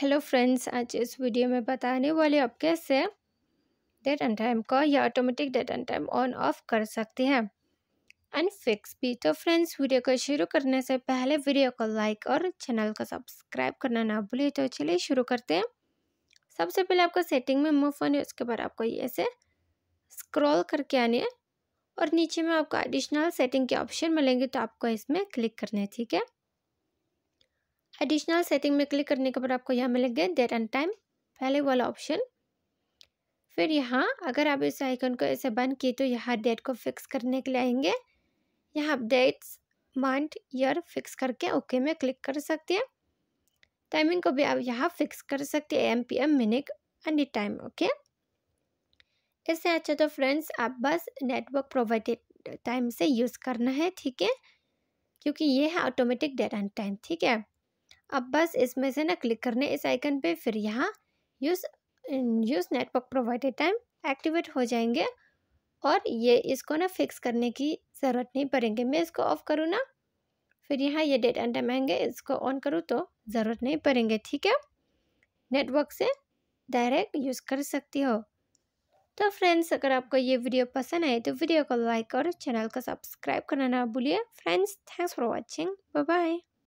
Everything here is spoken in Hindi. हेलो फ्रेंड्स, आज इस वीडियो में बताने वाले आप कैसे डेट एंड टाइम का या automatic date and time on off कर सकते हैं एंड फिक्स भी। तो फ्रेंड्स, वीडियो को शुरू करने से पहले वीडियो को लाइक और चैनल को सब्सक्राइब करना ना भूलिए। तो चलिए शुरू करते हैं। सबसे पहले आपको सेटिंग में मूव होने, उसके बाद आपको ऐसे स्क्रॉल करके आने है और नीचे में आपको एडिशनल सेटिंग के ऑप्शन मिलेंगे, तो आपको इसमें क्लिक करना है। ठीक है, एडिशनल सेटिंग में क्लिक करने के बाद आपको यहाँ मिलेंगे डेट एंड टाइम, पहले वाला ऑप्शन। फिर यहाँ अगर आप इस आइकन को ऐसे बंद किए तो यहाँ डेट को फिक्स करने के लिए आएंगे। यहाँ आप डेट्स, मंथ, ईयर फिक्स करके ओके में क्लिक कर सकते हैं। टाइमिंग को भी आप यहाँ फिक्स कर सकते हैं, AM PM minute and time. Okay, इससे अच्छा तो फ्रेंड्स आप बस नेटवर्क प्रोवाइडेड टाइम से यूज़ करना है। ठीक है, क्योंकि ये है ऑटोमेटिक डेट एंड टाइम। ठीक है, अब बस इसमें से ना क्लिक करने इस आइकन पे, फिर यहाँ use network provided time activate हो जाएंगे और ये इसको ना फिक्स करने की ज़रूरत नहीं पड़ेगी। मैं इसको ऑफ़ करूँ ना, फिर यहाँ ये डेट एंड टाइम आएंगे, इसको ऑन करूँ तो ज़रूरत नहीं पड़ेंगे। ठीक है, नेटवर्क से डायरेक्ट यूज़ कर सकती हो। तो फ्रेंड्स, अगर आपको ये वीडियो पसंद आए तो वीडियो को लाइक और चैनल को सब्सक्राइब करना ना भूलिए। Friends, thanks for watching, bye bye.